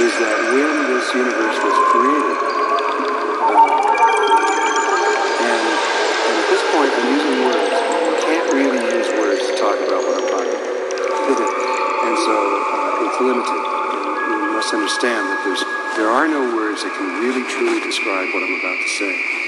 is that when this universe was created, and at this point I'm using words, you can't really use words to talk about what I'm talking about. And so it's limited. You must understand that there are no words that can really truly describe what I'm about to say.